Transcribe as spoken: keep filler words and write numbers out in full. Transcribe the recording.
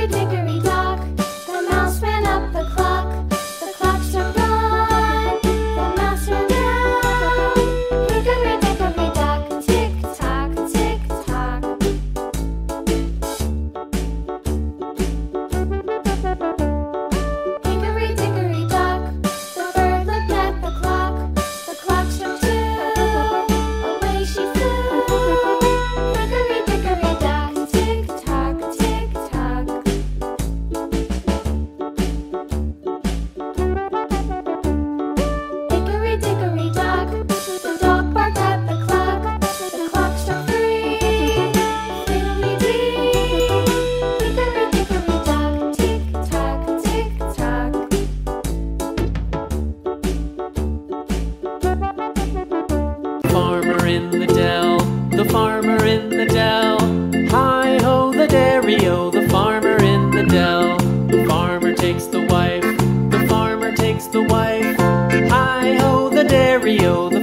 Hickory-dickory-dock, the mouse ran up the clock. The clock struck one, the mouse ran down. Hickory-dickory-dock, tick-tock, tick-tock. Hickory-dickory-dock, the bird looked at the clock. The clock struck two, away she flew. Hickory-dickory-dock, the wife, the farmer takes the wife. Hi-ho, the dairy-o, the